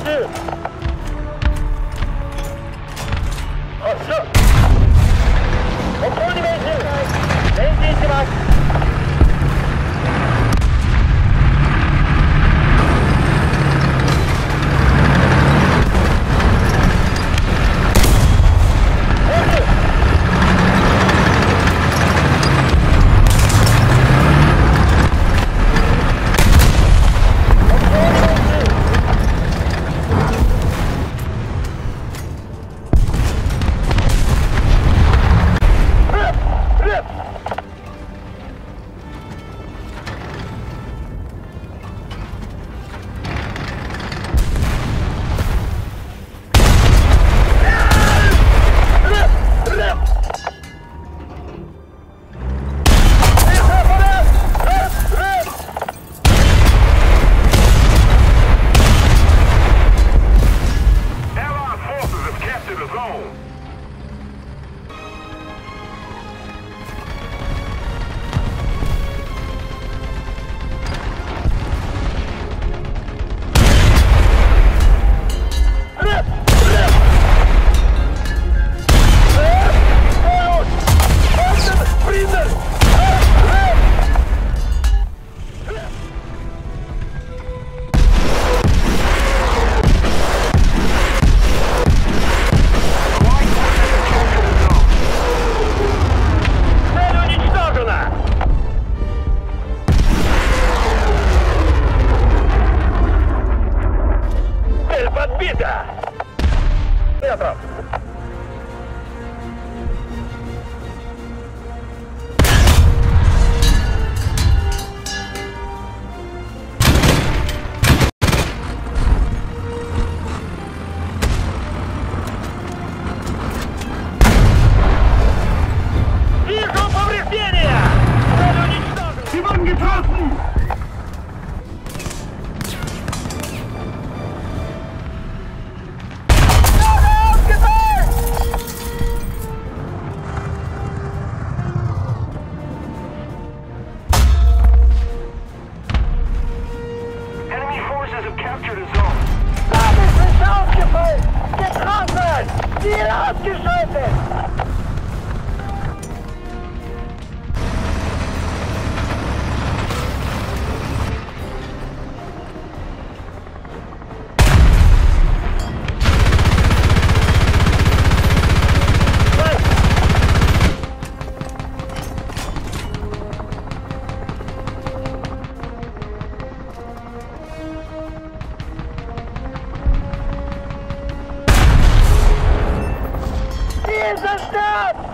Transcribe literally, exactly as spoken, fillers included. Still.あ、後ろ。歩行に前進。前進します。Stop!